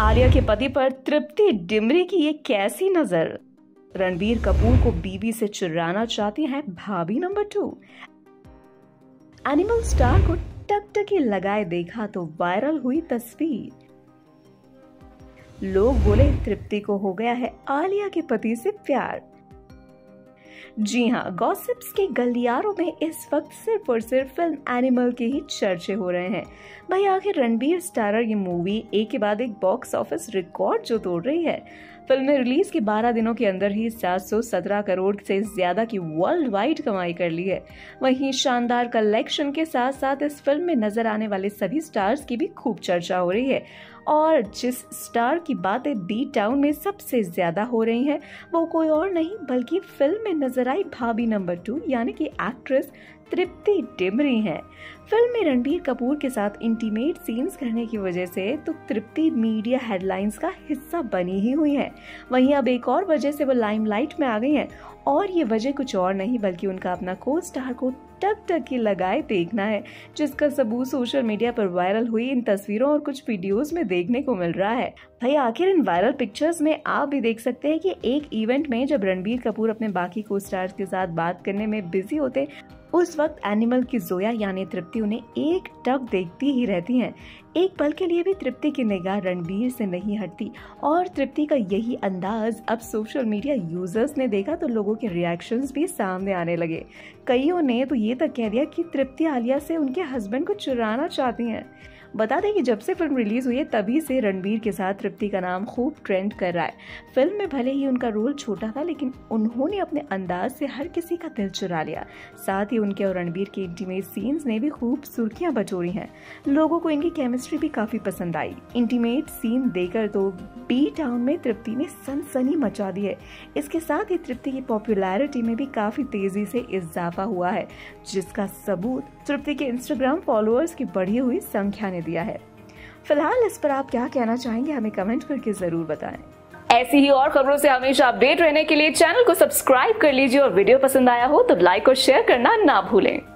आलिया के पति पर तृप्ति डिमरी की ये कैसी नजर। रणबीर कपूर को बीवी से चुराना चाहती हैं भाभी नंबर 2। एनिमल स्टार को टकटकी लगाए देखा तो वायरल हुई तस्वीर। लोग बोले तृप्ति को हो गया है आलिया के पति से प्यार। जी हाँ, गॉसिप्स के गलियारों में इस वक्त सिर्फ और सिर्फ फिल्म एनिमल के ही चर्चे हो रहे हैं। भाई आखिर रणबीर स्टारर ये मूवी एक के बाद एक बॉक्स ऑफिस रिकॉर्ड जो तोड़ रही है। फिल्म में रिलीज के 12 दिनों के अंदर ही 717 करोड़ से ज्यादा की वर्ल्ड वाइड कमाई कर ली है। वहीं शानदार कलेक्शन के साथ साथ इस फिल्म में नजर आने वाले सभी स्टार्स की भी खूब चर्चा हो रही है। और जिस स्टार की बातें बी टाउन में सबसे ज्यादा हो रही हैं, वो कोई और नहीं बल्कि फिल्म में नजर आई भाभी नंबर 2 यानी कि एक्ट्रेस तृप्ति डिमरी हैं। फिल्म में रणबीर कपूर के साथ इंटीमेट सीन्स करने की वजह से तो तृप्ति मीडिया हेडलाइंस का हिस्सा बनी ही हुई है। वहीं अब एक और वजह से वो लाइमलाइट में आ गई हैं और ये वजह कुछ और नहीं बल्कि उनका अपना को स्टार को टकटकी लगाए देखना है, जिसका सबूत सोशल मीडिया पर वायरल हुई इन तस्वीरों और कुछ वीडियोस में देखने को मिल रहा है। भाई आखिर इन वायरल पिक्चर्स में आप भी देख सकते हैं कि एक इवेंट में जब रणबीर कपूर अपने बाकी को स्टार्स के साथ बात करने में बिजी होते, उस वक्त एनिमल की जोया यानी तृप्ति उन्हें एक टक देखती ही रहती हैं। एक पल के लिए भी तृप्ति की निगाह रणबीर से नहीं हटती और तृप्ति का यही अंदाज अब सोशल मीडिया यूजर्स ने देखा तो लोगों के रिएक्शंस भी सामने आने लगे। कईयों ने तो ये तक कह दिया कि तृप्ति आलिया से उनके हस्बैंड को चुराना चाहती हैं। बता दें कि जब से फिल्म रिलीज हुई है तभी से रणबीर के साथ तृप्ति का नाम खूब ट्रेंड कर रहा है। फिल्म में भले ही उनका रोल छोटा था लेकिन उन्होंने अपने अंदाज से हर किसी का दिल चुरा लिया। साथ ही उनके और रणबीर के इंटीमेट सीन्स ने भी खूब सुर्खियां बटोरी हैं। लोगों को इनकी केमिस्ट्री भी काफी पसंद आई। इंटीमेट सीन देकर तो बी टाउन में तृप्ति ने सनसनी मचा दी है। इसके साथ ही तृप्ति की पॉपुलैरिटी में भी काफी तेजी से इजाफा हुआ है, जिसका सबूत तृप्ति के इंस्टाग्राम फॉलोअर्स की बढ़ी हुई संख्या दिया है। फिलहाल इस पर आप क्या कहना चाहेंगे हमें कमेंट करके जरूर बताएं। ऐसी ही और खबरों से हमेशा अपडेट रहने के लिए चैनल को सब्सक्राइब कर लीजिए और वीडियो पसंद आया हो तो लाइक और शेयर करना ना भूलें।